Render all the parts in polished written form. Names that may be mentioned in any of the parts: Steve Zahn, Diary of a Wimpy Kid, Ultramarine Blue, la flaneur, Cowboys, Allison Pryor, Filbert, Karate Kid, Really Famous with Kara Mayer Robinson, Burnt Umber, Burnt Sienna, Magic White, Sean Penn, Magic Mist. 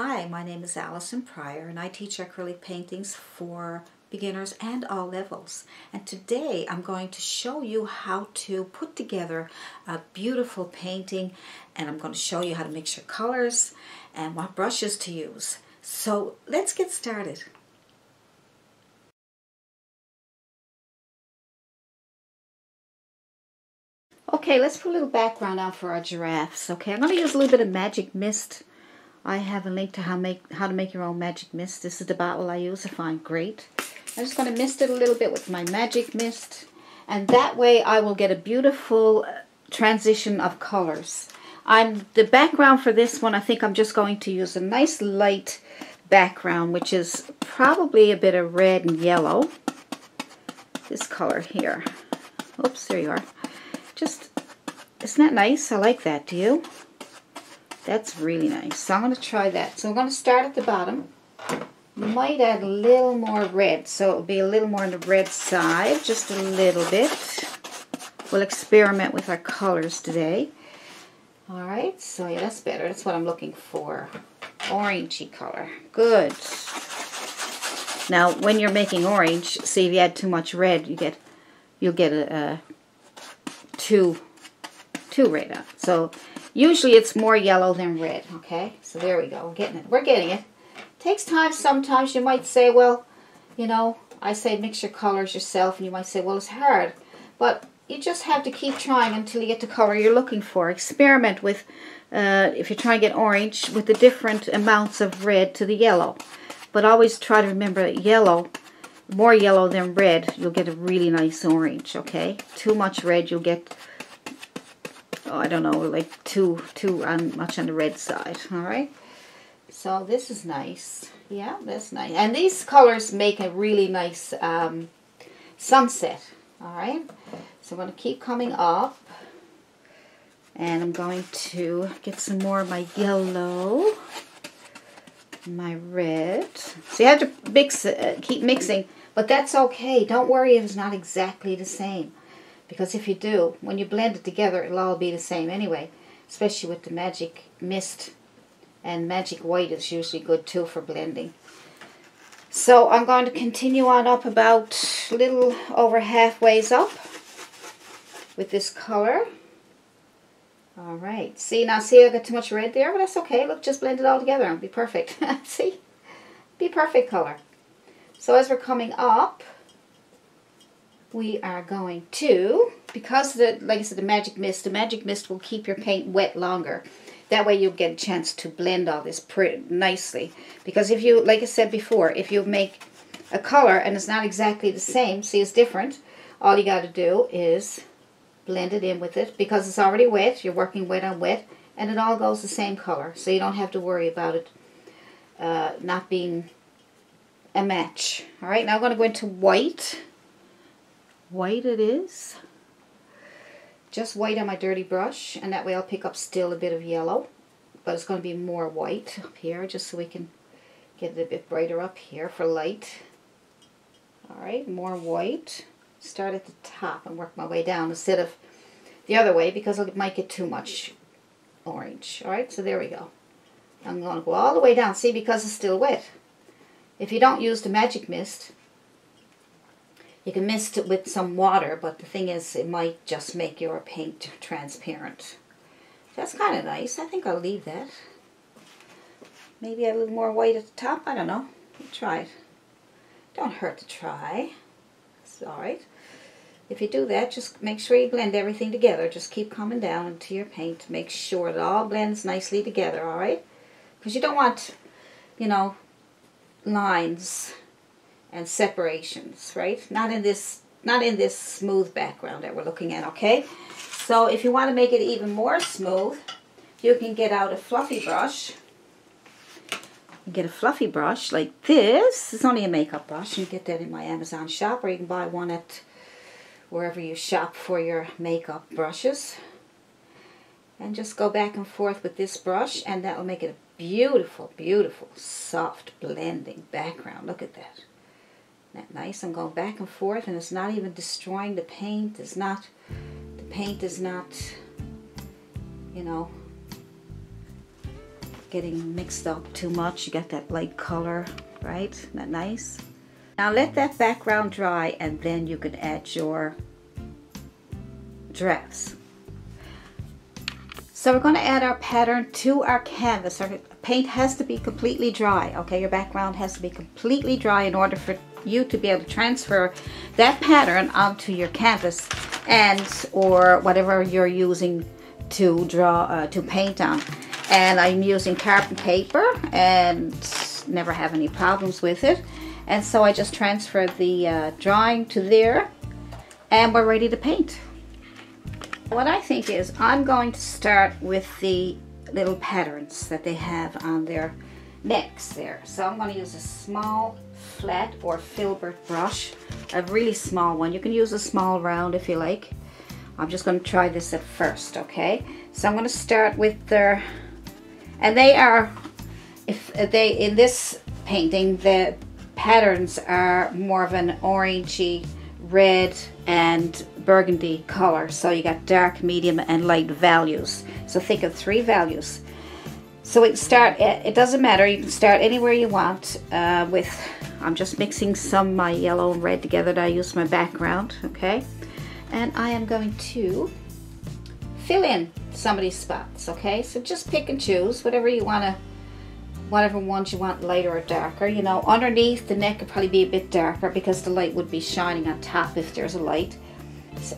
Hi, my name is Allison Pryor and I teach acrylic paintings for beginners and all levels. And today I'm going to show you how to put together a beautiful painting, and I'm going to show you how to mix your colors and what brushes to use. So let's get started. Okay, let's put a little background out for our giraffes. Okay, I'm going to use a little bit of Magic Mist. I have a link to how to make your own Magic Mist. This is the bottle I use. I find great. I'm just going to mist it a little bit with my Magic Mist, and that way I will get a beautiful transition of colors. The background for this one, I think I'm just going to use a nice light background, which is probably a bit of red and yellow. This color here. Oops, there you are. Just, isn't that nice? I like that. Do you? That's really nice. So I'm going to try that. So I'm going to start at the bottom. Might add a little more red, so it'll be a little more on the red side, just a little bit. We'll experiment with our colors today. All right, so yeah, that's better. That's what I'm looking for. Orangey color. Good. Now, when you're making orange, see, if you add too much red, you'll get too red on. So usually it's more yellow than red, okay? So there we go, we're getting it. We're getting it. Takes time sometimes. You might say, well, you know, I say mix your colors yourself, and you might say, well, it's hard. But you just have to keep trying until you get the color you're looking for. Experiment with, if you're trying to get orange, with the different amounts of red to the yellow. But always try to remember that yellow, more yellow than red, you'll get a really nice orange, okay? Too much red, you'll get... Oh, I don't know, like too much on the red side. All right, so this is nice. Yeah, that's nice. And these colors make a really nice sunset. All right, so I'm going to keep coming up, and I'm going to get some more of my yellow, my red. So you have to mix, keep mixing, but that's okay. Don't worry if it's not exactly the same. Because if you do, when you blend it together, it'll all be the same anyway. Especially with the Magic Mist, and Magic White is usually good too for blending. So I'm going to continue on up about a little over halfways up with this color. All right. See, now see, I got too much red there, but that's okay. Look, just blend it all together and be perfect. See? Be perfect color. So as we're coming up, we are going to, because like I said, the Magic Mist will keep your paint wet longer. That way you'll get a chance to blend all this pretty nicely. Because if you, like I said before, if you make a color and it's not exactly the same, see, it's different, all you got to do is blend it in with it. Because it's already wet, you're working wet on wet, and it all goes the same color. So you don't have to worry about it not being a match. All right, now I'm going to go into white. White it is, just white on my dirty brush, and that way I'll pick up still a bit of yellow, but it's going to be more white up here, just so we can get it a bit brighter up here for light. All right, more white. Start at the top and work my way down instead of the other way, because it might get too much orange. All right, so there we go. I'm going to go all the way down, see, because it's still wet. If you don't use the Magic Mist, you can mist it with some water, but the thing is, it might just make your paint transparent. That's kind of nice. I think I'll leave that. Maybe add a little more white at the top. I don't know. I'll try it. Don't hurt to try. It's all right. If you do that, just make sure you blend everything together. Just keep coming down into your paint to make sure it all blends nicely together, all right? Because you don't want, you know, lines and separations, right? Not in this smooth background that we're looking at, okay? So if you want to make it even more smooth, you can get out a fluffy brush. You get a fluffy brush like this. It's only a makeup brush. You can get that in my Amazon shop, or you can buy one at wherever you shop for your makeup brushes. And just go back and forth with this brush, and that will make it a beautiful, beautiful, soft blending background. Look at that. Isn't that nice? I'm going back and forth, and it's not even destroying the paint. It's not, the paint is not, you know, getting mixed up too much. You get that light color, right? Isn't that nice? Now let that background dry and then you can add your drafts. So we're going to add our pattern to our canvas. Our paint has to be completely dry, okay? Your background has to be completely dry in order for you to be able to transfer that pattern onto your canvas and or whatever you're using to draw, to paint on. And I'm using carbon paper and never have any problems with it. And so I just transfer the drawing to there and we're ready to paint. What I think is I'm going to start with the little patterns that they have on their necks there. So I'm going to use a small flat or filbert brush, a really small one. You can use a small round if you like. I'm just going to try this at first, okay? So I'm going to start with their, and they are, if they, in this painting, the patterns are more of an orangey, red and burgundy color. So you got dark, medium and light values. So think of three values. So we can start, it doesn't matter, you can start anywhere you want with, I'm just mixing some of my yellow and red together that I use for my background, okay? And I am going to fill in some of these spots, okay? So just pick and choose whatever you want to, whatever ones you want, lighter or darker. You know, underneath the neck could probably be a bit darker because the light would be shining on top if there's a light,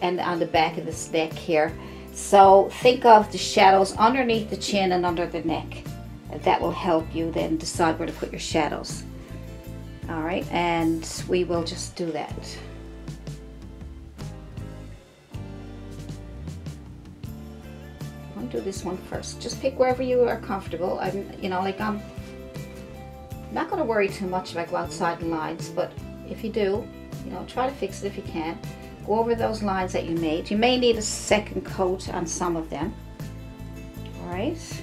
and on the back of this neck here. So think of the shadows underneath the chin and under the neck. That will help you then decide where to put your shadows. All right, and we will just do that. I'll do this one first. Just pick wherever you are comfortable. I'm not going to worry too much if I go outside the lines, but if you do, you know, try to fix it if you can. Go over those lines that you made. You may need a second coat on some of them. Alright.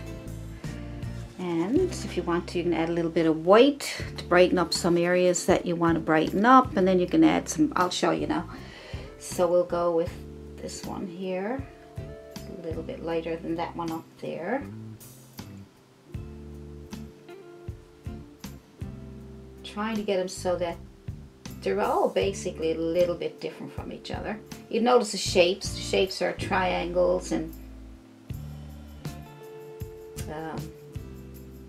And if you want to, you can add a little bit of white to brighten up some areas that you want to brighten up. And then you can add some, I'll show you now. So we'll go with this one here. A little bit lighter than that one up there. Trying to get them so that they're all basically a little bit different from each other. You notice the shapes. The shapes are triangles and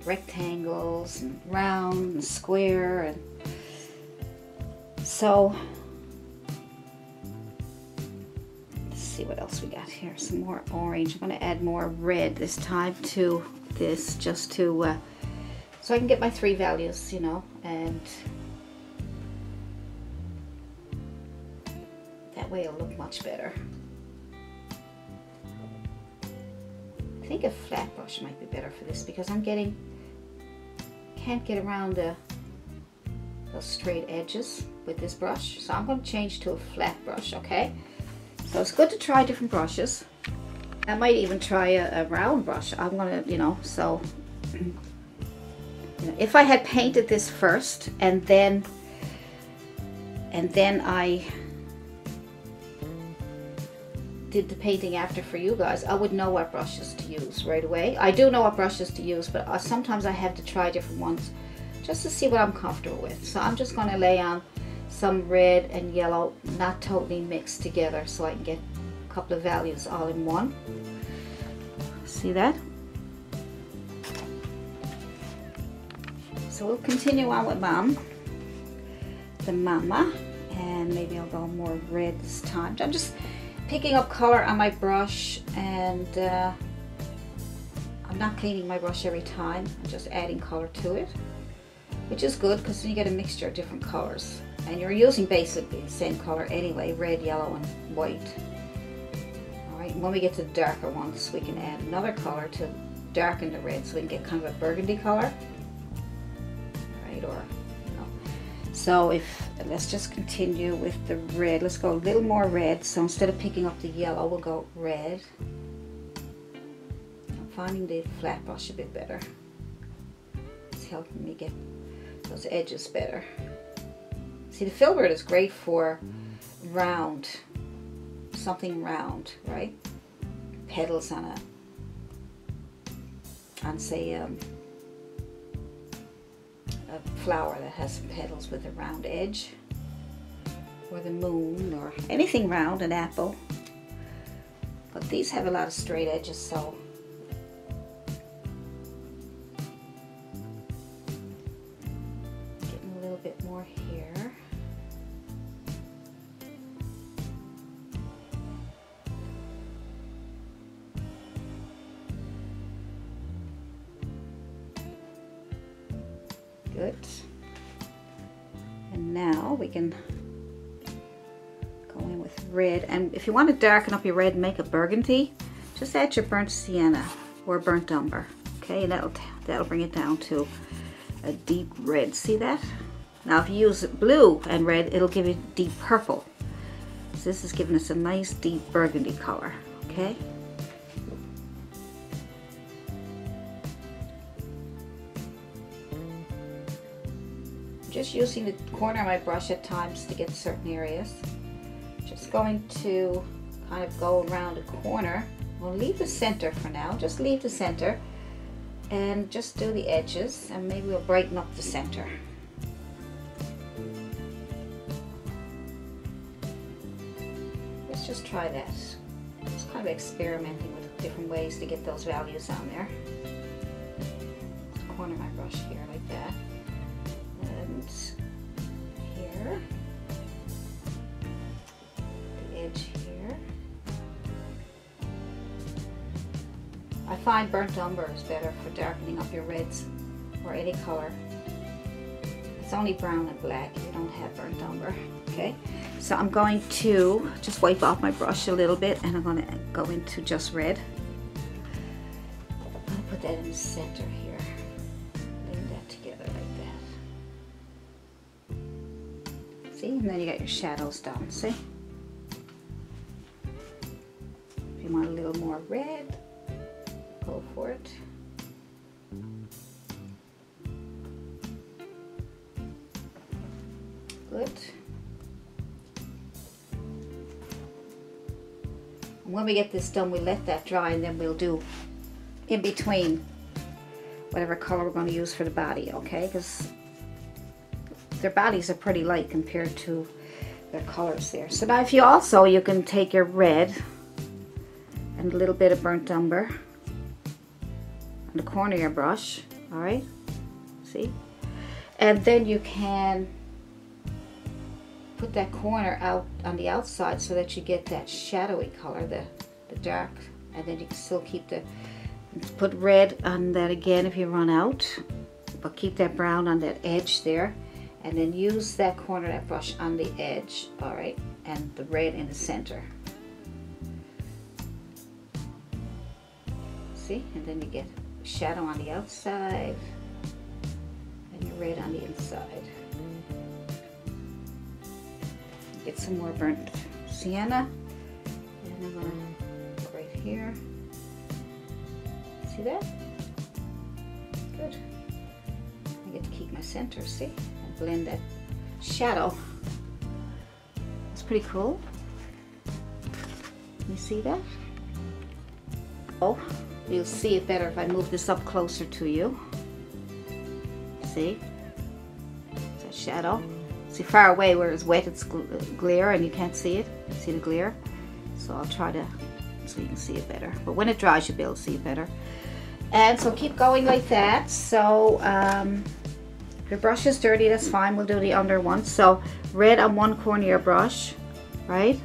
rectangles and round and square, and so let's see what else we got here. Some more orange. I'm going to add more red this time to this, just to so I can get my three values, you know, and that way it'll look much better. I think a flat brush might be better for this because I'm getting, can't get around the straight edges with this brush. So I'm going to change to a flat brush, okay? So it's good to try different brushes. I might even try a round brush. I'm going to, you know, so if I had painted this first and then I did the painting after for you guys, I would know what brushes to use right away. I do know what brushes to use, but sometimes I have to try different ones just to see what I'm comfortable with. So I'm just going to lay on some red and yellow, not totally mixed together, so I can get a couple of values all in one. See that? So we'll continue on with the mama, and maybe I'll go more red this time. I'm just picking up color on my brush, and I'm not cleaning my brush every time. I'm just adding color to it, which is good because then you get a mixture of different colors, and you're using basically the same color anyway, red, yellow and white. All right, and when we get to the darker ones, we can add another color to darken the red so we can get kind of a burgundy color, right? Or, you know, so if, let's just continue with the red. Let's go a little more red. So instead of picking up the yellow, we'll go red. I'm finding the flat brush a bit better. It's helping me get those edges better. See, the filbert is great for round, something round, right? Petals on say a flower that has some petals with a round edge, or the moon, or anything round, an apple. But these have a lot of straight edges, so getting a little bit more here. Good. And now we can go in with red, and if you want to darken up your red and make a burgundy, just add your burnt sienna or burnt umber, okay, and that'll bring it down to a deep red. See that? Now if you use blue and red, it'll give you deep purple. So this is giving us a nice deep burgundy color, okay? Just using the corner of my brush at times to get certain areas. Just going to kind of go around a corner. We'll leave the center for now, just leave the center and just do the edges, and maybe we'll brighten up the center. Let's just try that. Just kind of experimenting with different ways to get those values on there. Just corner my brush here like that. Here, the edge here. I find burnt umber is better for darkening up your reds or any color. It's only brown and black, you don't have burnt umber, okay? So I'm going to just wipe off my brush a little bit, and I'm going to go into just red. I'm going to put that in the center here. See, and then you got your shadows done, see? If you want a little more red, go for it. Good. And when we get this done, we let that dry, and then we'll do in between whatever color we're going to use for the body, okay? Because their bodies are pretty light compared to their colors there. So now if you also, you can take your red and a little bit of burnt umber on the corner of your brush, all right, see? And then you can put that corner out on the outside so that you get that shadowy color, the dark, and then you can still keep the, put red on that again if you run out, but keep that brown on that edge there. And then use that corner of that brush on the edge, all right, and the red in the center. See, and then you get shadow on the outside and your red on the inside. Get some more burnt sienna, and I'm gonna go right here. See that? Good. I get to keep my center, see? Blend that shadow. It's pretty cool. You see that? Oh, you'll see it better if I move this up closer to you. See? It's a shadow. See, far away where it's wet, it's glare, and you can't see it. See the glare? So I'll try to, so you can see it better. But when it dries, you'll be able to see it better. And so keep going like that. So, if your brush is dirty, that's fine, we'll do the under one. So red on one corner of your brush, right?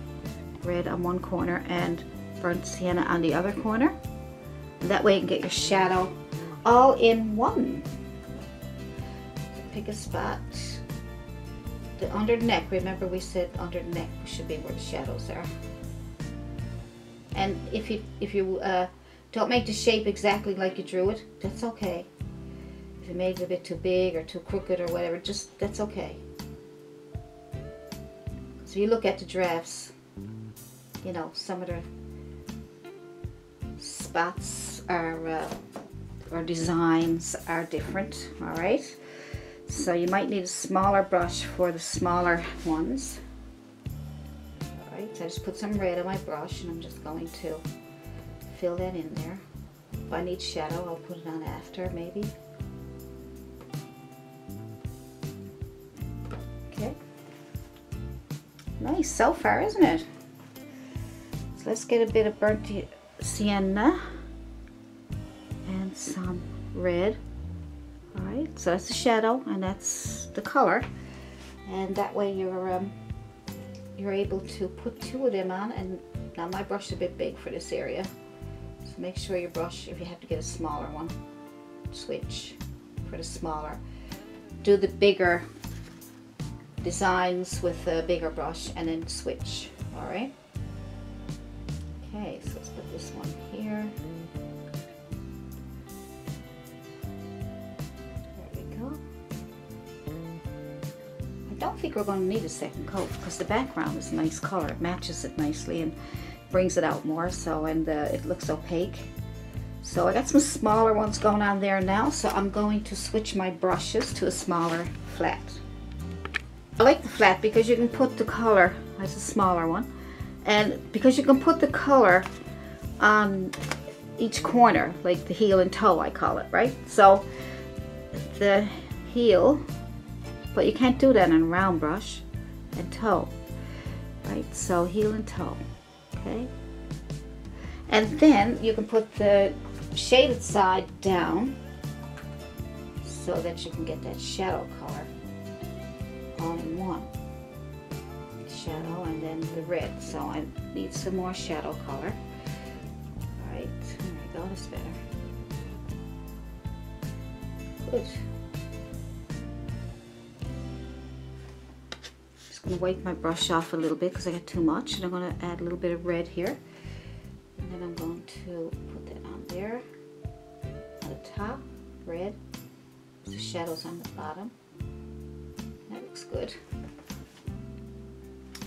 Red on one corner and burnt sienna on the other corner. And that way you can get your shadow all in one. Pick a spot. The under the neck, remember we said under the neck should be where the shadows are. And if you don't make the shape exactly like you drew it, that's okay. If you made it a bit too big or too crooked or whatever, just, that's okay. So you look at the drafts, you know, some of the spots are, or designs are different, all right? So you might need a smaller brush for the smaller ones. All right, so I just put some red on my brush, and I'm just going to fill that in there. If I need shadow, I'll put it on after, maybe. nice so far, isn't it? So let's get a bit of burnt sienna and some red. All right, so that's the shadow and that's the color, and that way you're able to put two of them on. And now my brush is a bit big for this area, so make sure your brush, if you have to get a smaller one, switch for the smaller. Do the bigger designs with a bigger brush and then switch. All right. Okay, so let's put this one here. There we go. I don't think we're going to need a second coat because the background is a nice color. It matches it nicely and brings it out more. So, and it looks opaque. So I got some smaller ones going on there now, so I'm going to switch my brushes to a smaller flat. I like the flat because you can put the color, that's a smaller one, and because you can put the color on each corner, like the heel and toe I call it, right? So the heel, but you can't do that on a round brush, and toe, right? So heel and toe, okay? And then you can put the shaded side down so that you can get that shadow color all in one. Shadow and then the red. So I need some more shadow color. Alright, there we go, that's better. Good. Just going to wipe my brush off a little bit because I got too much, and I'm going to add a little bit of red here. And then I'm going to put that on there, on the top, red, the shadows on the bottom. That looks good.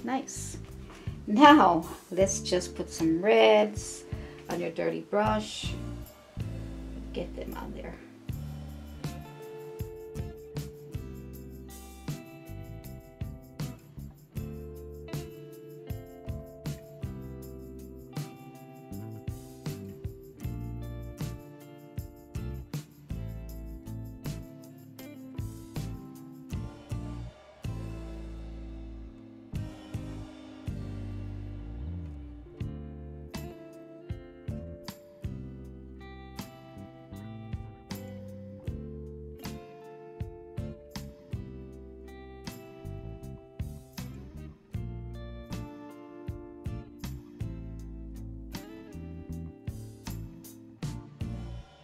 Nice. Now, let's just put some reds on your dirty brush. Get them on there.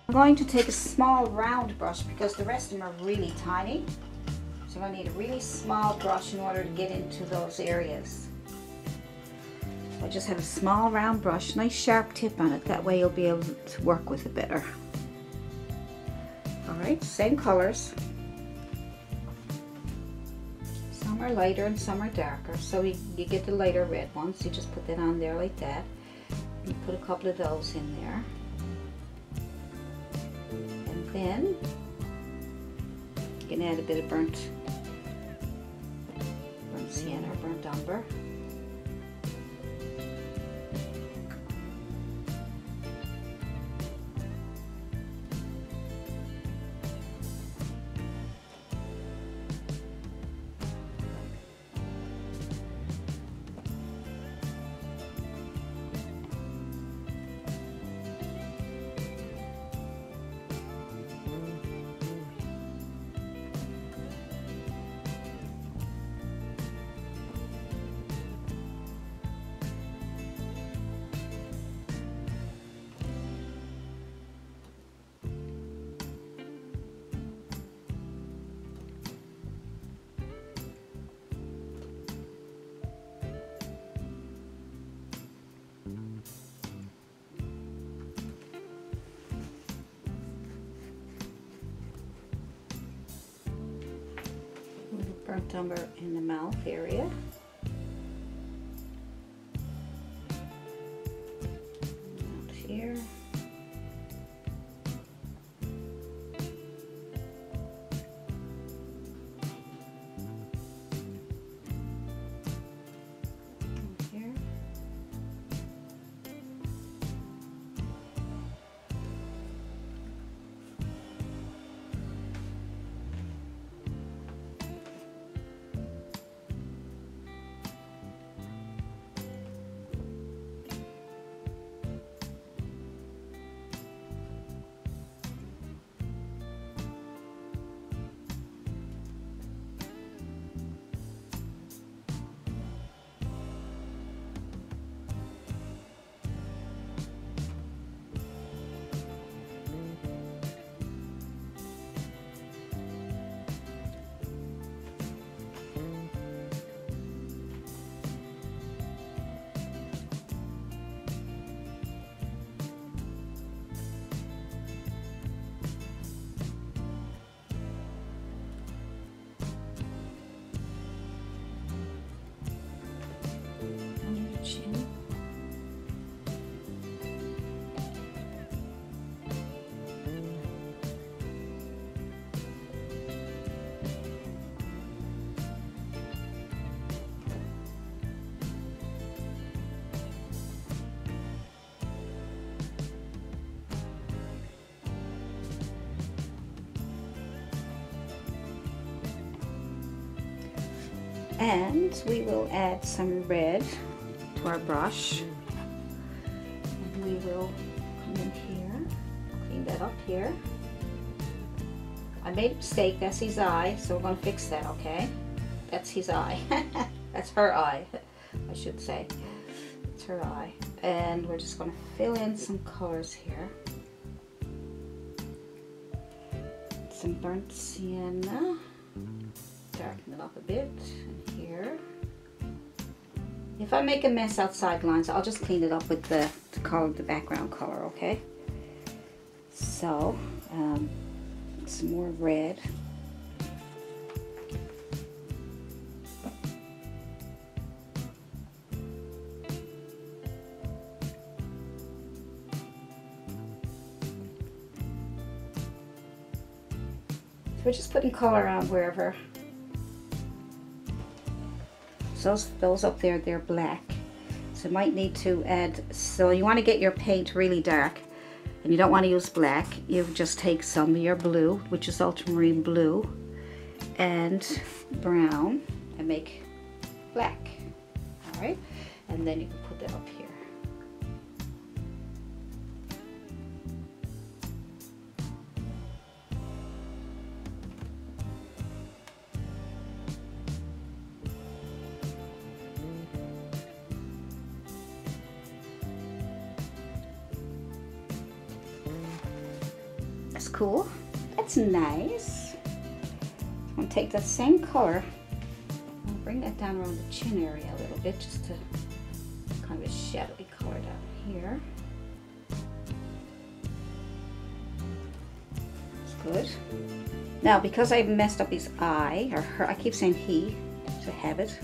I'm going to take a small round brush because the rest of them are really tiny. So I need a really small brush in order to get into those areas. So I just have a small round brush, nice sharp tip on it. That way you'll be able to work with it better. All right, same colors. Some are lighter and some are darker. So you get the lighter red ones. You just put that on there like that. You put a couple of those in there. Then you can add a bit of burnt sienna or burnt umber. Burnt umber in the mouth area. Out here. Out here. And we will add some red to our brush. And we will come in here, clean that up here. I made a mistake, that's his eye, so we're going to fix that, okay? That's his eye. That's her eye, I should say. It's her eye. And we're just going to fill in some colors here. Some burnt sienna. Darken it up a bit in here. If I make a mess outside lines, I'll just clean it up with the color, the background color, okay? So, some more red. So we're just putting color around wherever. So those up there, they're black. So you might need to add, so you want to get your paint really dark. And you don't want to use black, you just take some of your blue, which is ultramarine blue, and brown, and make black. Alright, and then you can put that up here. Cool, that's nice. I'm gonna take that same color and bring that down around the chin area a little bit, just to kind of a shadowy color down here. That's good. Now, because I've messed up his eye, or her, I keep saying he, it's a habit.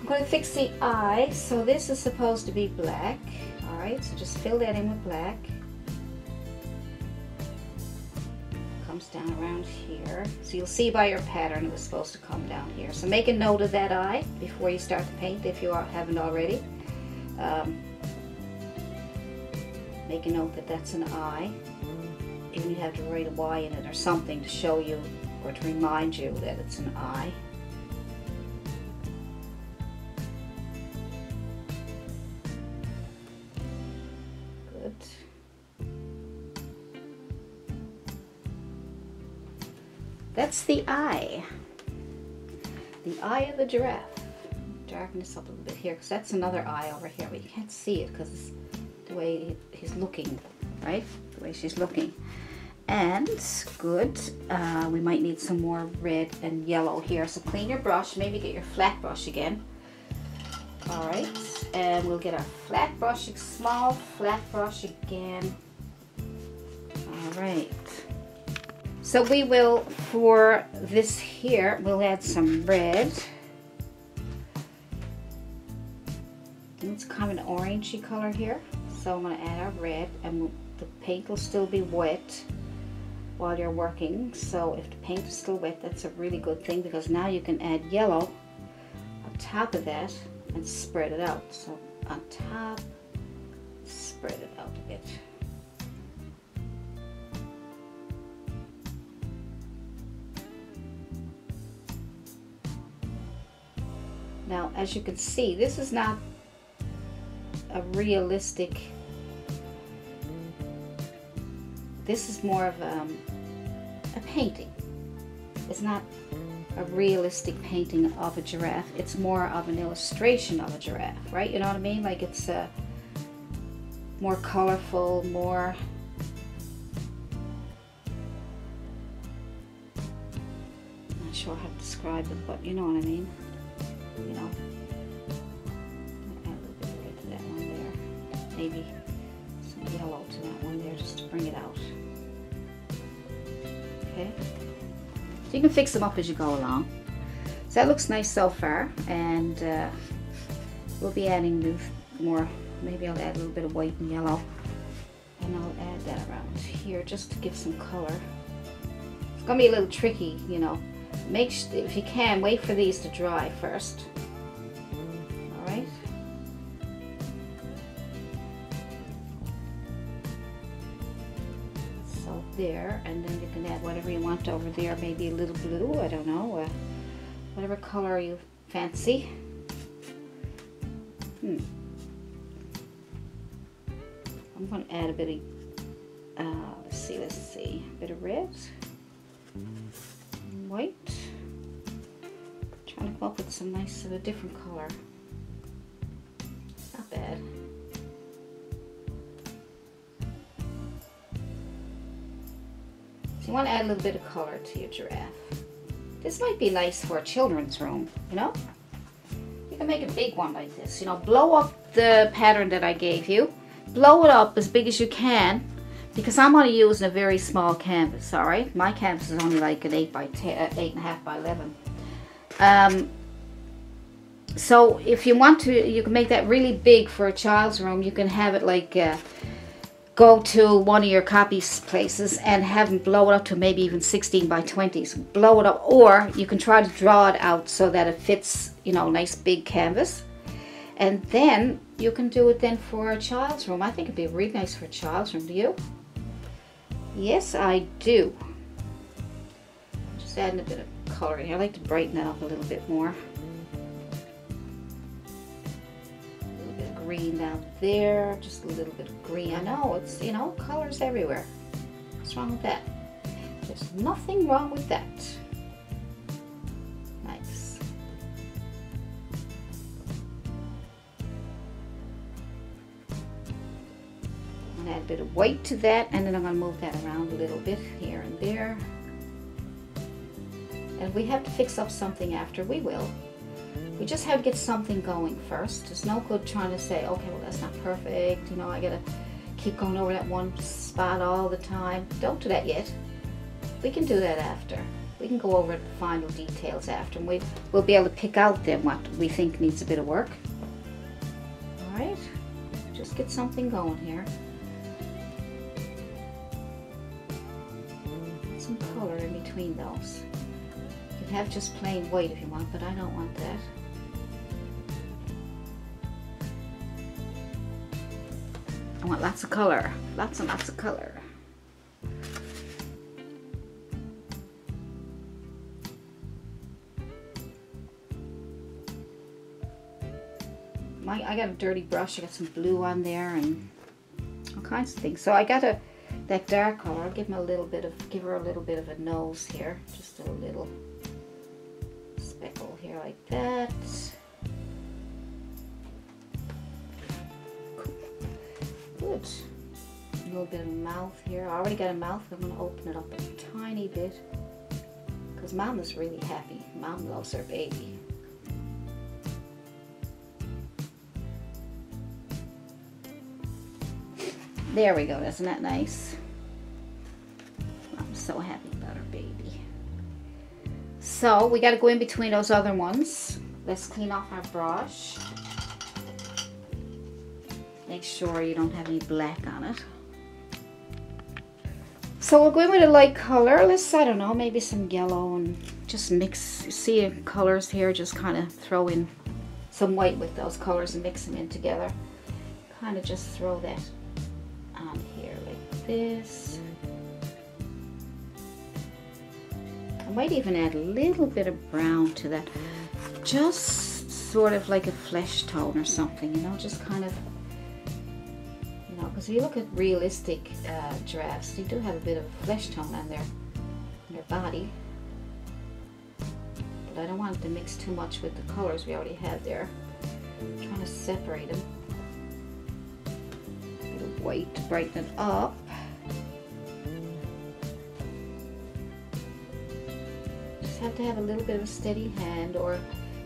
I'm gonna fix the eye, so this is supposed to be black. Alright, so just fill that in with black. Comes down around here. So you'll see by your pattern it was supposed to come down here. So make a note of that eye before you start to paint, if you haven't already. Make a note that that's an eye. Even you have to write a Y in it or something to show you or to remind you that it's an eye. That's the eye of the giraffe. Darken this up a little bit here, because that's another eye over here, but you can't see it because it's the way he's looking, right? The way she's looking. And, good, we might need some more red and yellow here, so clean your brush, maybe get your flat brush again. Alright, and we'll get our flat brush, small flat brush again. Alright. So we will, for this here, we'll add some red. And it's kind of an orangey color here. So I'm going to add our red, and the paint will still be wet while you're working. So if the paint is still wet, that's a really good thing, because now you can add yellow on top of that and spread it out. So on top, spread it out a bit. Now, as you can see, this is not a realistic, this is more of a painting. It's not a realistic painting of a giraffe, it's more of an illustration of a giraffe, right? You know what I mean? Like, it's more colorful, more I'm not sure how to describe it, but you know what I mean. You know, add a little bit of red to that one there. Maybe some yellow to that one there, just to bring it out. Okay, so you can fix them up as you go along. So that looks nice so far, and we'll be adding more. Maybe I'll add a little bit of white and yellow, and I'll add that around here just to give some color. It's gonna be a little tricky, you know. Make sure, if you can, wait for these to dry first. All right. So there, and then you can add whatever you want over there, maybe a little blue, I don't know, whatever color you fancy. I'm going to add a bit of, let's see, a bit of red, white, trying to come up with some nice of a different color. Not bad. You want to add a little bit of color to your giraffe. This might be nice for a children's room, you know? You can make a big one like this, you know, blow up the pattern that I gave you. Blow it up as big as you can, because I'm only using a very small canvas, all right? My canvas is only like an 8 by 10, 8.5 by 11. So if you want to, you can make that really big for a child's room. You can have it like, go to one of your copy places and have them blow it up to maybe even 16 by 20s. Blow it up, or you can try to draw it out so that it fits, you know, nice big canvas. And then you can do it then for a child's room. I think it'd be really nice for a child's room. Do you? Yes, I do. Just adding a bit of color in here. I like to brighten that up a little bit more. Green down there, just a little bit of green. I know, it's, you know, colors everywhere. What's wrong with that? There's nothing wrong with that. Nice. I'm gonna add a bit of white to that, and then I'm gonna move that around a little bit here and there. And if we have to fix up something after, we will. We just have to get something going first. It's no good trying to say, okay, well, that's not perfect. You know, I gotta keep going over that one spot all the time. Don't do that yet. We can do that after. We can go over the final details after, and we'll be able to pick out then what we think needs a bit of work. All right, just get something going here. Some color in between those. You can have just plain white if you want, but I don't want that. I want lots of color, lots and lots of color. I got a dirty brush, I got some blue on there and all kinds of things. So I got that dark color. I'll give her a little bit of a nose here, just a little speckle here like that. Good. A little bit of mouth here. I already got a mouth, but I'm going to open it up a tiny bit because Mom is really happy. Mom loves her baby. There we go. Isn't that nice? I'm so happy about her baby. So we got to go in between those other ones. Let's clean off our brush. Make sure you don't have any black on it. So we'll go in with a light color. Let's, I don't know, maybe some yellow, and just mix, see colors here, just kind of throw in some white with those colors and mix them in together. Kind of just throw that on here like this. I might even add a little bit of brown to that. Just sort of like a flesh tone or something, you know, just kind of. Because if you look at realistic giraffes, they do have a bit of a flesh tone on their body. But I don't want it to mix too much with the colors we already have there. I'm trying to separate them. A little white to brighten it up. Just have to have a little bit of a steady hand, or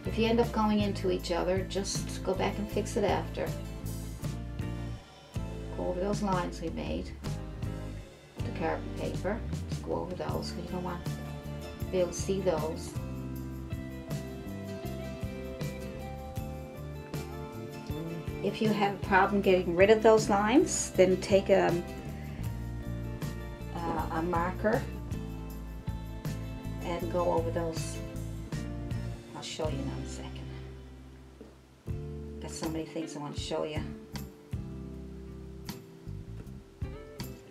if you end up going into each other, just go back and fix it after. Over those lines we made with the carbon paper. Just go over those because you don't want to be able to see those. If you have a problem getting rid of those lines, then take a marker and go over those. I'll show you in a second. Got so many things I want to show you.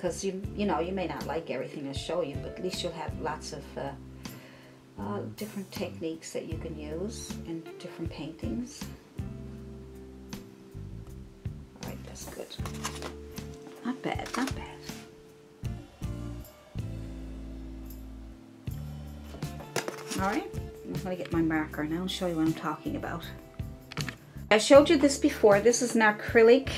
because you know, you may not like everything I show you, but at least you'll have lots of different techniques that you can use in different paintings. All right, that's good. Not bad, not bad. All right, I'm going to get my marker now and show you what I'm talking about. I showed you this before. This is an acrylic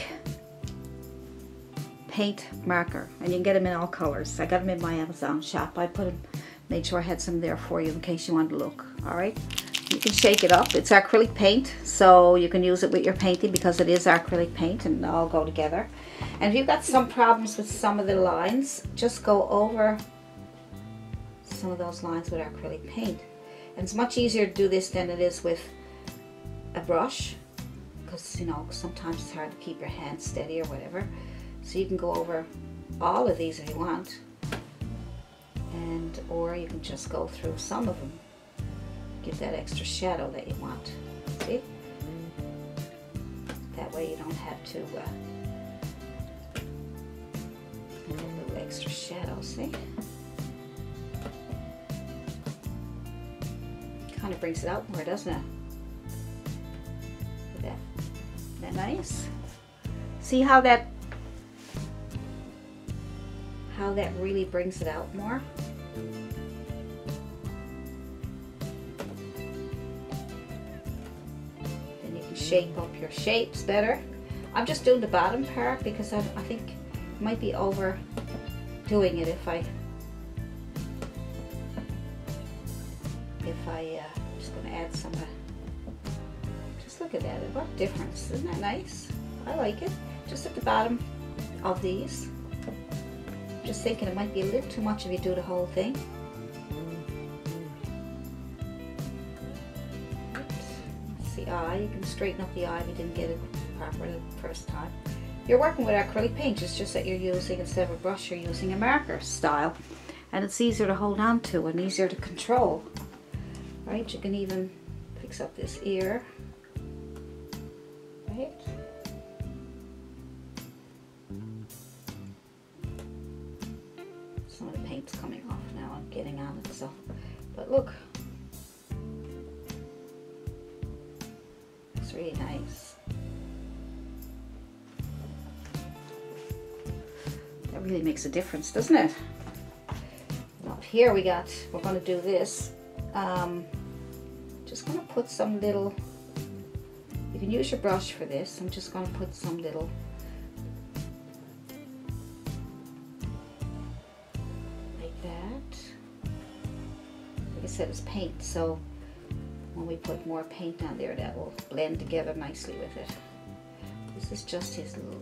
paint marker, and you can get them in all colors. I got them in my Amazon shop. I put them, made sure I had some there for you in case you wanted to look. All right, you can shake it up. It's acrylic paint, so you can use it with your painting because it is acrylic paint and all go together. And if you've got some problems with some of the lines, just go over some of those lines with acrylic paint. And it's much easier to do this than it is with a brush, because you know, sometimes it's hard to keep your hand steady or whatever. So you can go over all of these if you want, and or you can just go through some of them, give that extra shadow that you want. See? That way you don't have to get a little extra shadow, see? Kind of brings it out more, doesn't it? Isn't that nice? See how that really brings it out more. Then you can shape up your shapes better. I'm just doing the bottom part because I think I might be overdoing it if I I'm just going to add some. Just look at that. What difference? Isn't that nice? I like it. Just at the bottom of these. Just thinking it might be a little too much if you do the whole thing. Oops. That's the eye. You can straighten up the eye if you didn't get it properly the first time. You're working with acrylic paint. It's just that you're using, instead of a brush, you're using a marker style, and it's easier to hold on to and easier to control. Right? You can even fix up this ear. Right? It's coming off now. I'm getting on it, so. But look, it's really nice. That really makes a difference, doesn't it? And up here we're going to do this. Just going to put some little. You can use your brush for this. I'm just going to put some little. Said it's paint, so when we put more paint on there, that will blend together nicely with it. This is just his little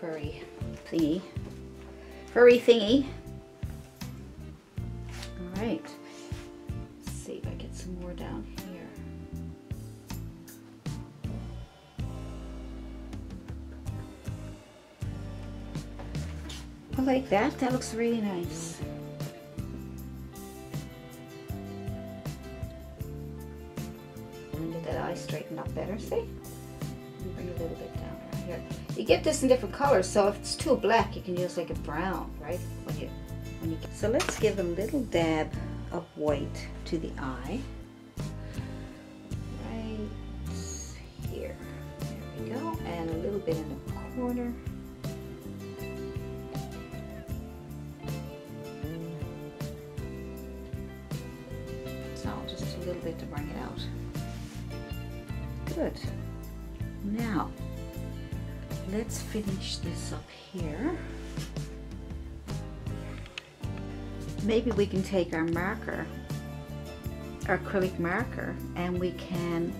furry thingy. All right, let's see if I get some more down here. I like that. That looks really nice. Straighten up better, see? Bring a little bit down right here. You get this in different colors, so if it's too black, you can use like a brown, right? So let's give a little dab of white to the eye. Right here. There we go. And a little bit in the corner. So just a little bit to bring it out. Good. Now, let's finish this up here. Maybe we can take our marker, our acrylic marker, and we can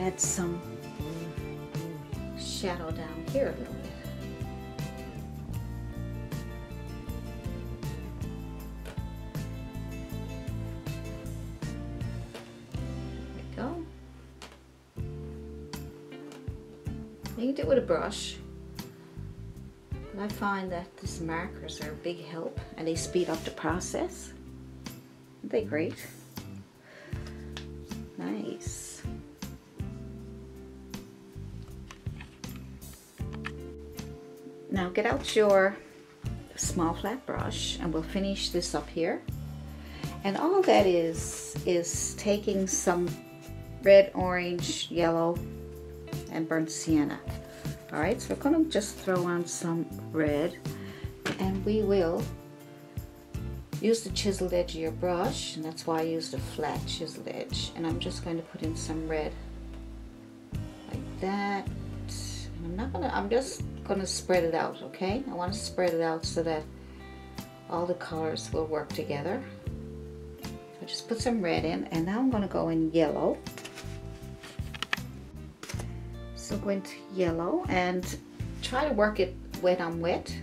add some shadow down here a little bit. You can do it with a brush, but I find that these markers are a big help, and they speed up the process. Aren't they great? Nice. Now get out your small flat brush and we'll finish this up here. And all that is taking some red, orange, yellow, and burnt sienna. All right, so we're gonna just throw on some red, and we will use the chiseled edge of your brush, and that's why I used a flat chiseled edge. And I'm just going to put in some red like that. And I'm just gonna spread it out, okay? I wanna spread it out so that all the colors will work together. I just put some red in, and now I'm going to go in yellow. So go into yellow and try to work it wet on wet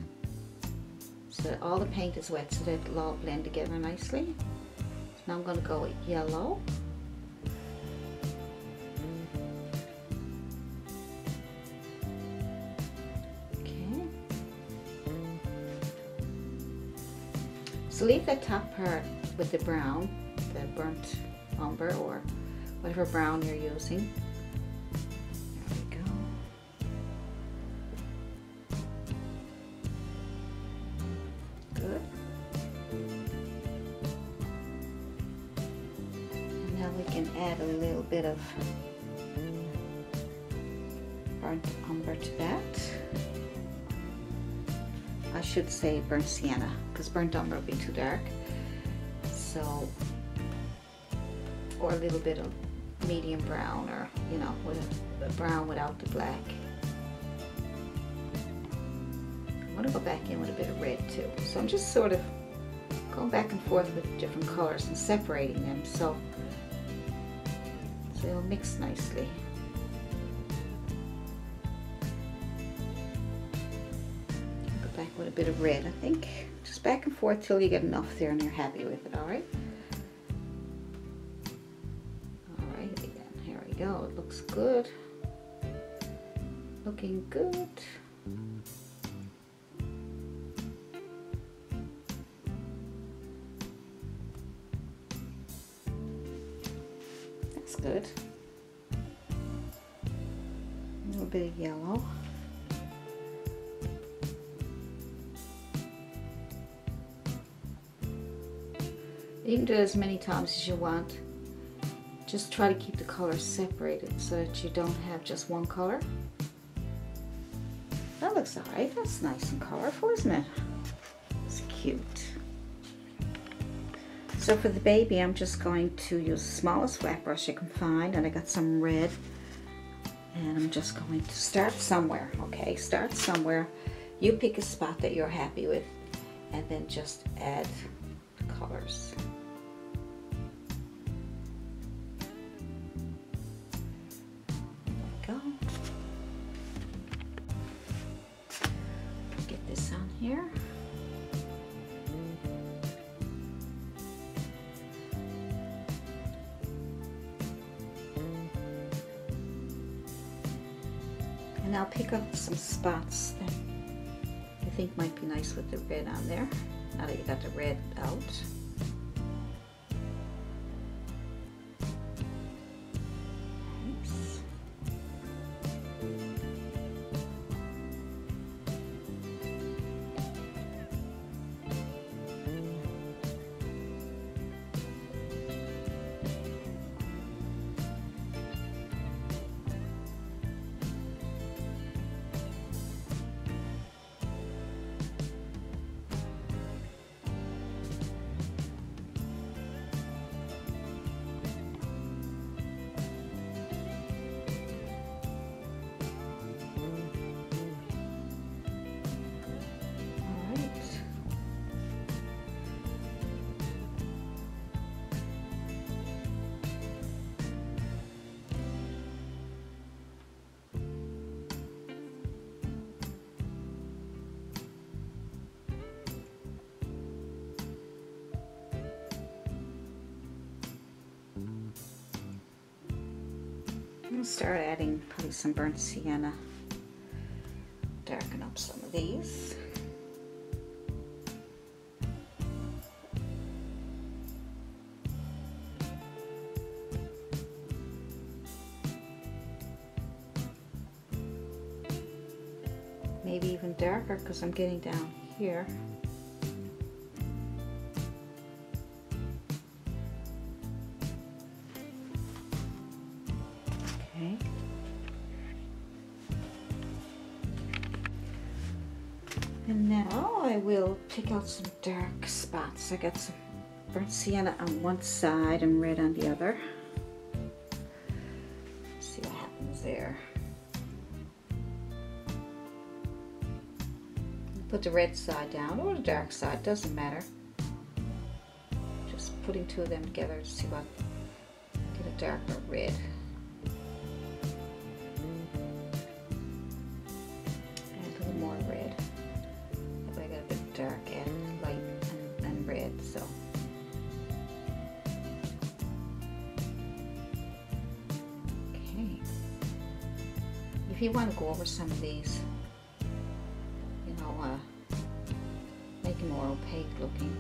so that all the paint is wet so that it'll all blend together nicely. So now I'm going to go with yellow. Okay. So leave that top part with the brown, the burnt umber or whatever brown you're using. There we go. Good. And now we can add a little bit of burnt umber to that. I should say burnt sienna because burnt umber will be too dark. So, or a little bit of medium brown, or you know, with a brown without the black. I'm gonna go back in with a bit of red too. So I'm just sort of going back and forth with different colors and separating them so they'll mix nicely. Back with a bit of red, I think. Just back and forth till you get enough there and you're happy with it, alright? Alrighty then, here we go. It looks good. Looking good. That's good. A little bit of yellow. You can do it as many times as you want. Just try to keep the colors separated so that you don't have just one color. That looks alright. That's nice and colorful, isn't it? It's cute. So for the baby, I'm just going to use the smallest flat brush you can find, and I got some red. And I'm just going to start somewhere, okay? Start somewhere. You pick a spot that you're happy with, and then just add colors. Get this on here. And I'll pick up some spots that I think might be nice with the red on there, now that you got the red out. Start adding probably some burnt sienna. Darken up some of these. maybe even darker because I'm getting down here. Okay. And now I will pick out some dark spots. I got some burnt sienna on one side and red on the other. See what happens there. Put the red side down or the dark side, doesn't matter. Just putting two of them together to see what, get a darker red. And a little more red. I got a bit dark and light and red, so. Okay. If you want to go over some of these, make them more opaque looking.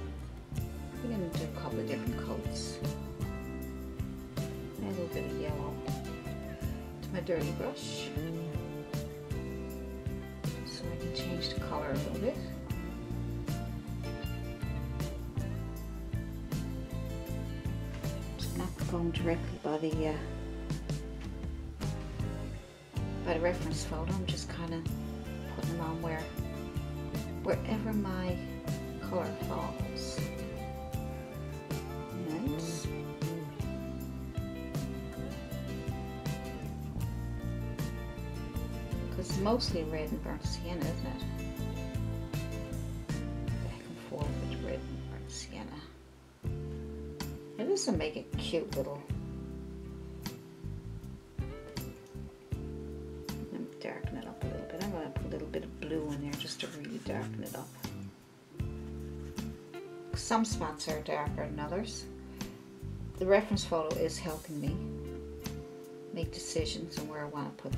We're going to do a couple of different coats. Add a little bit of yellow to my dirty brush so I can change the color a little bit. Just not going directly by the reference photo. I'm just kind of putting them on where wherever my color falls. Nice. Because it's mostly red and burnt sienna, isn't it? Back and forth with red and burnt sienna. Now this will make a cute little darken it up. Some spots are darker than others. The reference photo is helping me make decisions on where I want to put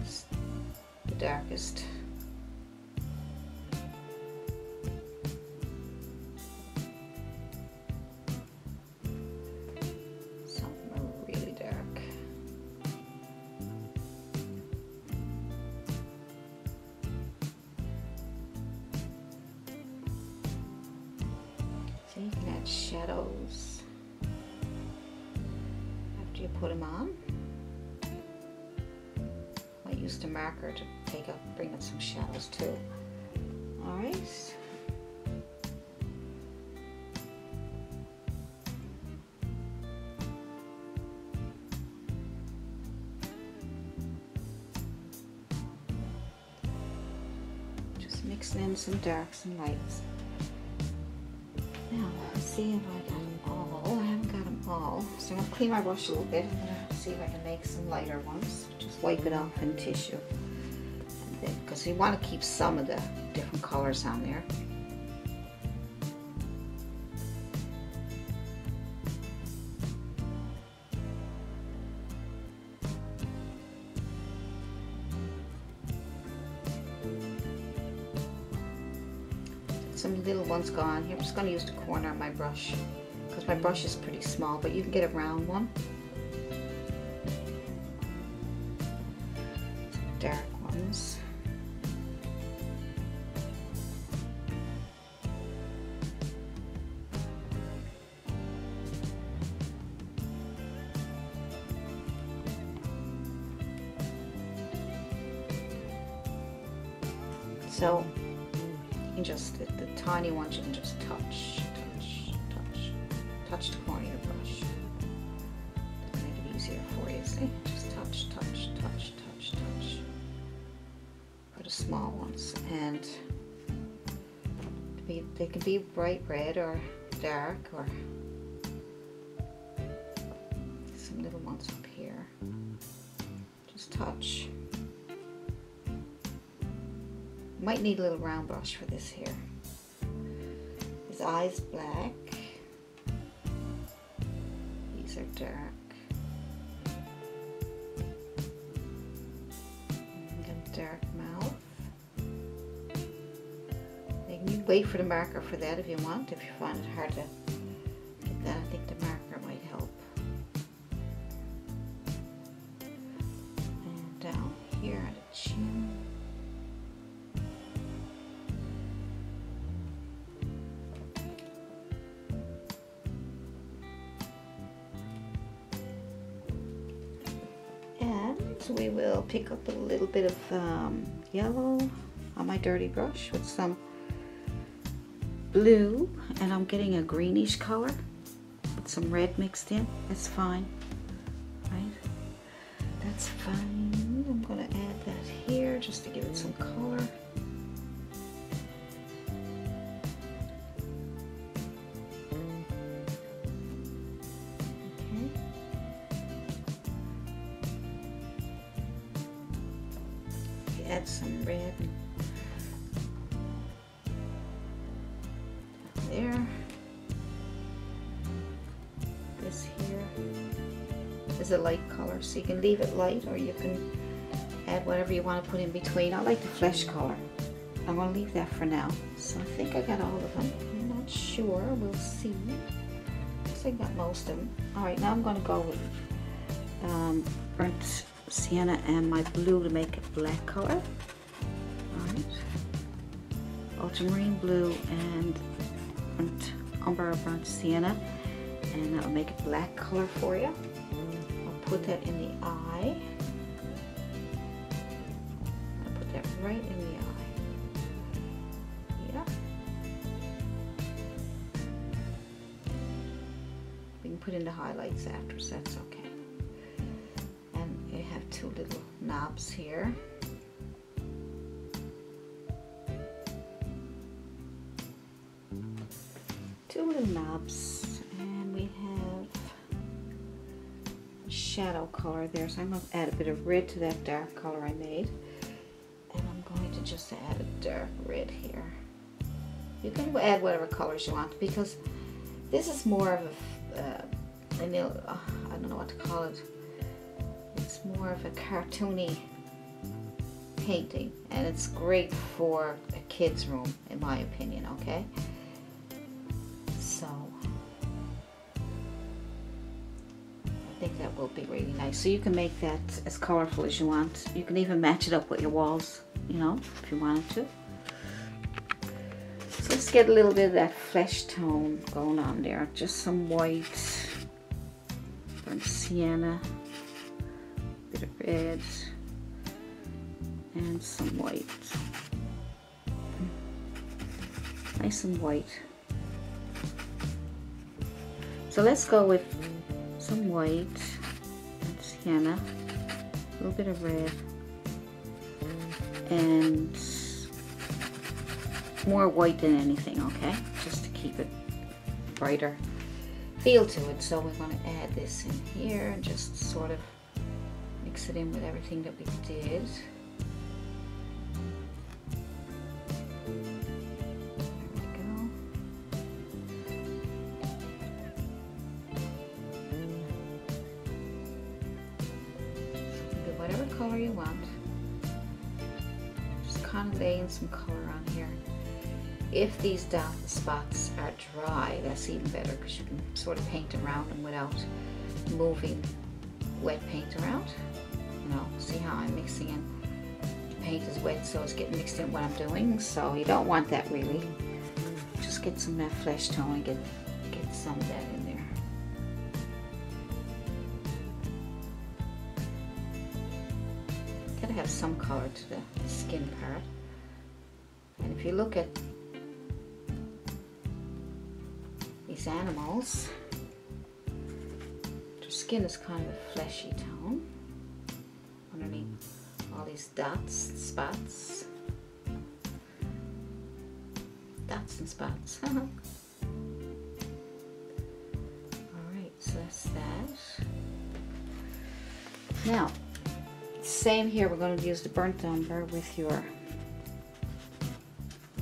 the darkest. You can add shadows after you put them on. I used a marker to take up, bring in some shadows too. All right. Just mixing in some darks and lights. Now, let's see if I got them all. I haven't got them all. So I'm going to clean my brush a little bit. I'm going to see if I can make some lighter ones. Just wipe it off in tissue. Because you want to keep some of the different colors on there. Some little ones gone here. I'm just going to use the corner of my brush because my brush is pretty small, but you can get a round one. Some dark ones. So just the tiny ones you can just touch the corner of your brush. That'll make it easier for you, see? Just touch. For the small ones, and they can be bright red or dark, or some little ones up here. Just touch. Might need a little round brush for this here. His eyes black. These are dark. And dark mouth. You can wait for the marker for that if you want. If you find it hard to get that, I think the marker might help. And down here at the chin. we will pick up a little bit of yellow on my dirty brush with some blue, and I'm getting a greenish color with some red mixed in. That's fine, right? That's fine. I'm gonna add that here just to give it some color. Add some red there. This here is a light color, so you can leave it light or you can add whatever you want to put in between. I like the flesh color. I'm going to leave that for now. So I think I got all of them. I'm not sure. We'll see. I guess I got most of them. Alright, now I'm going to go with Burnt Sienna and my blue to make it black color. Alright. Ultramarine blue and burnt umber, burnt sienna, and that'll make it black color for you. I'll put that in the eye. I'll put that right in the eye. Yeah. We can put in the highlights after, so that's okay. I have two little knobs here. Two little knobs, and we have shadow color there, so I'm going to add a bit of red to that dark color I made. And I'm going to just add a dark red here. You can add whatever colors you want, because this is more of I don't know what to call it. It's more of a cartoony painting, and it's great for a kid's room, in my opinion, okay? So, I think that will be really nice. So you can make that as colorful as you want. You can even match it up with your walls, you know, if you wanted to. So let's get a little bit of that flesh tone going on there. Just some white, burnt sienna, bit of red and some white. Nice and white. So let's go with some white and sienna, a little bit of red, and more white than anything, okay? Just to keep it brighter feel to it. So we're going to add this in here and just sort of mix it in with everything that we did. There we go. So do whatever color you want. Just kind of laying some color on here. If these dark spots are dry, that's even better, because you can sort of paint around them without moving wet paint around. No, see how I'm mixing in? The paint is wet, so it's getting mixed in what I'm doing, so you don't want that really. Just get some of that flesh tone and get some of that in there. Gotta have some color to the skin part. And if you look at these animals, skin is kind of a fleshy tone underneath all these dots, spots. Dots and spots. Alright, so that's that. Now, same here, we're going to use the burnt umber with your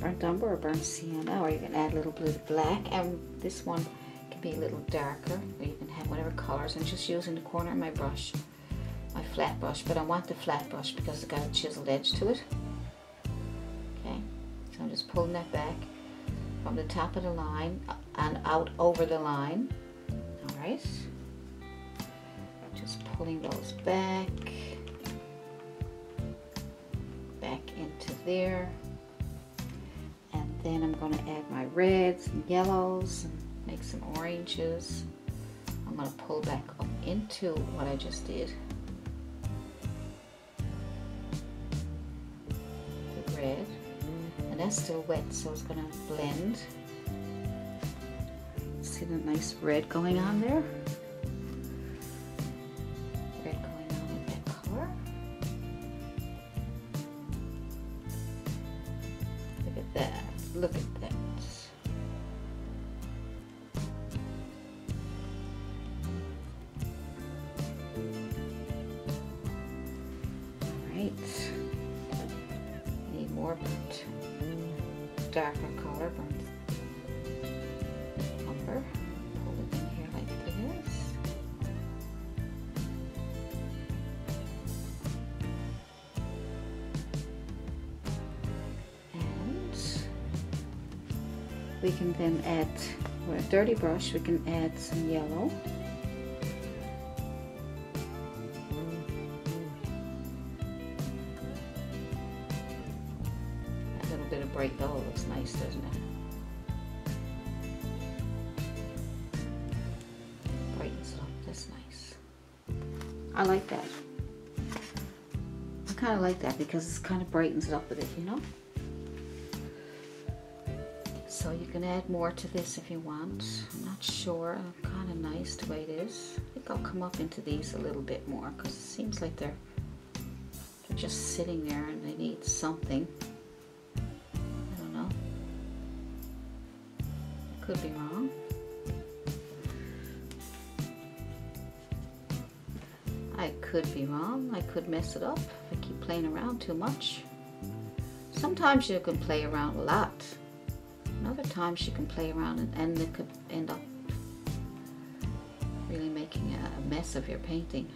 burnt umber or burnt sienna, or you can add a little blue to black, and this one can be a little darker. Whatever colors. I'm just using the corner of my brush, my flat brush, but I want the flat brush because it's got a chiseled edge to it. Okay, so I'm just pulling that back from the top of the line and out over the line. All right, just pulling those back into there, and then I'm going to add my reds and yellows and make some oranges. I'm going to pull back up into what I just did. that's still wet, so it's gonna blend. See the nice red going on there? Red going on with that color. Look at that, look at that. Darker color, burnt umber. Pull it in here like this. And we can then add, with a dirty brush, we can add some yellow. Bright yellow looks nice, doesn't it? Brightens it up. That's nice. I like that. I kind of like that because it kind of brightens it up with it, you know? So you can add more to this if you want. I'm not sure. I'm kind of nice the way it is. I think I'll come up into these a little bit more because it seems like they're just sitting there and they need something. Could be wrong. I could be wrong. I could mess it up if I keep playing around too much. Sometimes you can play around a lot. And other times you can play around and it could end up really making a mess of your painting.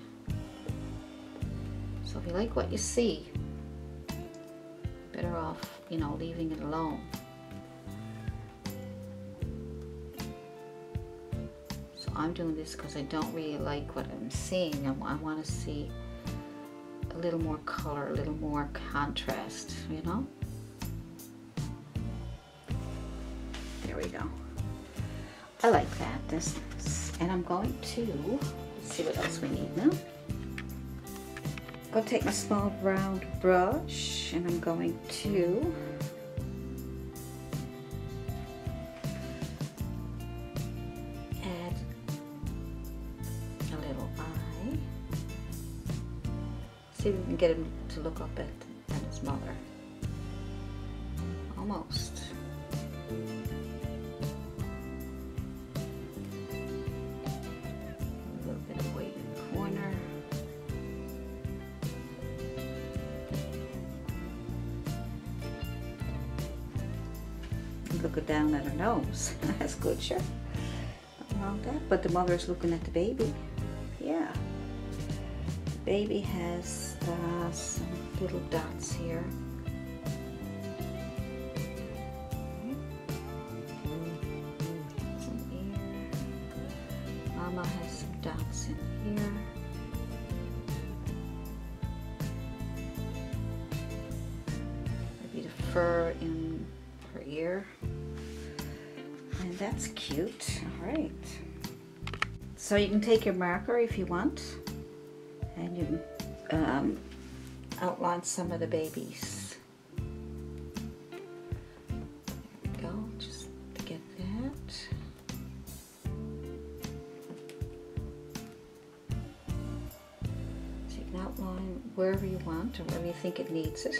So if you like what you see, better off, you know, leaving it alone. I'm doing this because I don't really like what I'm seeing. I want to see a little more color, a little more contrast, you know? There we go. I like that. This, and I'm going to see what else we need now. I'm going to take my small round brush and I'm going to see if we can get him to look up at his mother. Almost. A little bit of weight in the corner. Looking down at her nose. That's good, sure. Nothing wrong with that. But the mother's looking at the baby. Yeah. Baby has some little dots here. It's an ear. Mama has some dots in here. Maybe the fur in her ear. And that's cute. All right. So you can take your marker if you want. And you outline some of the babies. There we go, just to get that. So you can outline wherever you want or wherever you think it needs it.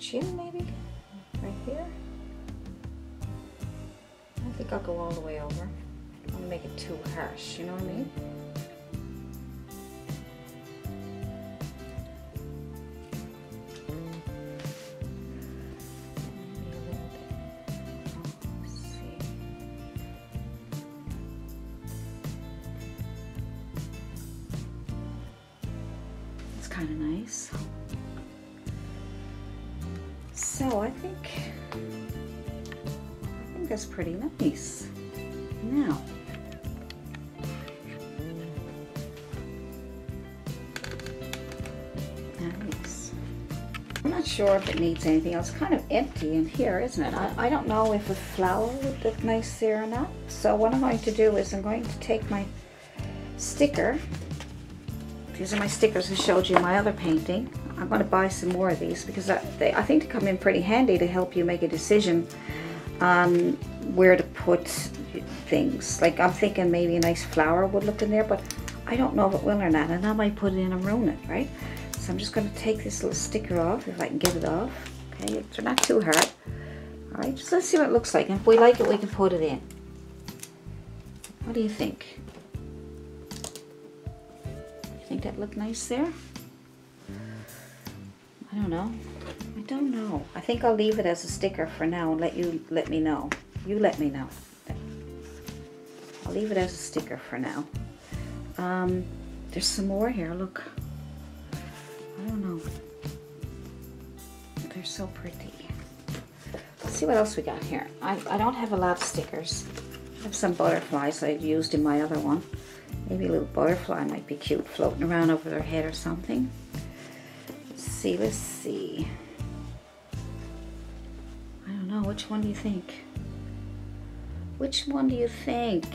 Chin maybe, right here. I think I'll go all the way over. I don't want to make it too harsh, you know what I mean? Maybe a little bit. Oh, let's see. kind of nice. So I think that's pretty nice. Now, nice. I'm not sure if it needs anything else. It's kind of empty in here, isn't it? I don't know if a flower would look nice there or not. So what I'm going to do is I'm going to take my sticker. These are my stickers I showed you in my other painting. I'm going to buy some more of these because I think they come in pretty handy to help you make a decision on where to put things. Like I'm thinking maybe a nice flower would look in there, but I don't know if it will or not, and I might put it in and ruin it, right? So I'm just going to take this little sticker off, if I can get it off. Okay, they're not too hard. All right, just let's see what it looks like, and if we like it, we can put it in. What do you think? Think that looked nice there? I don't know. I don't know. I think I'll leave it as a sticker for now and let me know. You let me know. I'll leave it as a sticker for now. There's some more here. Look. I don't know. They're so pretty. Let's see what else we got here. I don't have a lot of stickers. I have some butterflies I've used in my other one. Maybe a little butterfly might be cute floating around over their head or something. Let's see, let's see. I don't know, which one do you think? Which one do you think?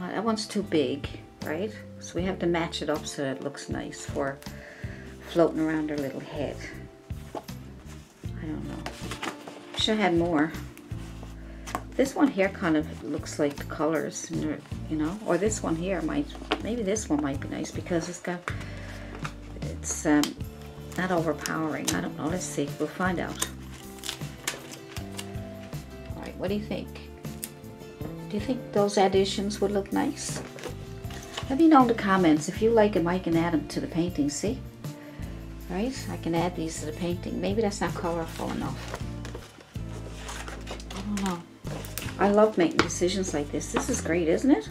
That one's too big, right? So we have to match it up so that it looks nice for floating around their little head. I don't know. Wish I had more. This one here kind of looks like the colors, you know, or this one here might, maybe this one might be nice because it's got, it's not overpowering. I don't know, let's see, we'll find out. All right, what do you think? Do you think those additions would look nice? Let me know in the comments. If you like them, I can add them to the painting, see? Right, I can add these to the painting. Maybe that's not colorful enough. I don't know. I love making decisions like this. This is great, isn't it?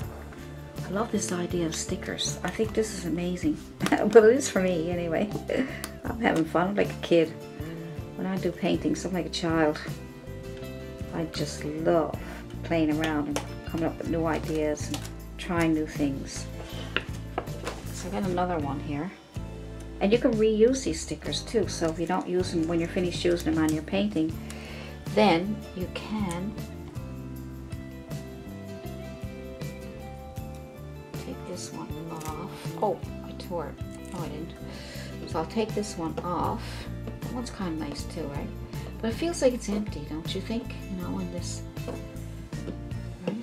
I love this idea of stickers. I think this is amazing. But it is for me, anyway. I'm having fun. I'm like a kid. When I do paintings, I'm like a child. I just love playing around and coming up with new ideas and trying new things. So I got another one here. And you can reuse these stickers, too. So if you don't use them when you're finished using them on your painting, then you can this one off. Oh, I tore it. No, I didn't. So I'll take this one off. That one's kind of nice too, right? But it feels like it's empty, don't you think? You know, in this, right?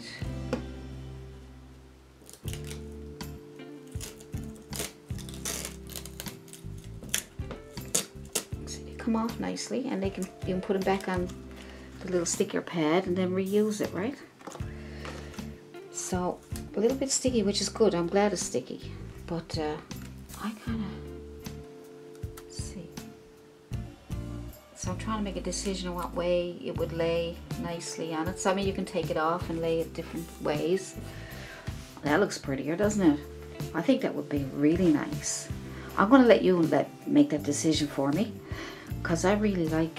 So they come off nicely, and they can, you can put them back on the little sticker pad and then reuse it, right? So a little bit sticky, which is good. I'm glad it's sticky, but I kind of see. So I'm trying to make a decision on what way it would lay nicely on it. So I mean, you can take it off and lay it different ways. That looks prettier, doesn't it? I think that would be really nice. I'm going to let you make that decision for me, because I really like.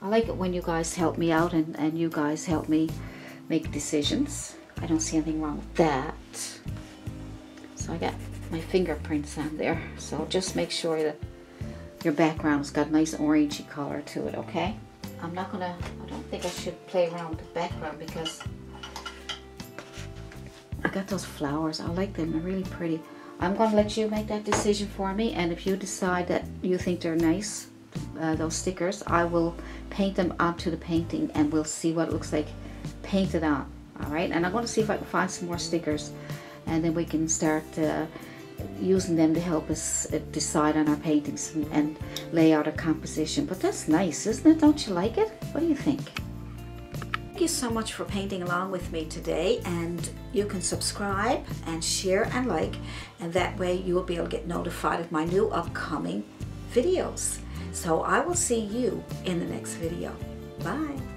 I like it when you guys help me out and you guys help me make decisions. I don't see anything wrong with that. So I got my fingerprints on there. So just make sure that your background's got a nice orangey color to it, okay? I'm not gonna, I don't think I should play around with the background because I got those flowers. I like them, they're really pretty. I'm gonna let you make that decision for me, and if you decide that you think they're nice, those stickers, I will paint them onto the painting and we'll see what it looks like painted on. Alright, and I'm going to see if I can find some more stickers, and then we can start using them to help us decide on our paintings and lay out our composition. But that's nice, isn't it? Don't you like it? What do you think? Thank you so much for painting along with me today, and you can subscribe and share and like, and that way you will be able to get notified of my new upcoming videos. So I will see you in the next video. Bye!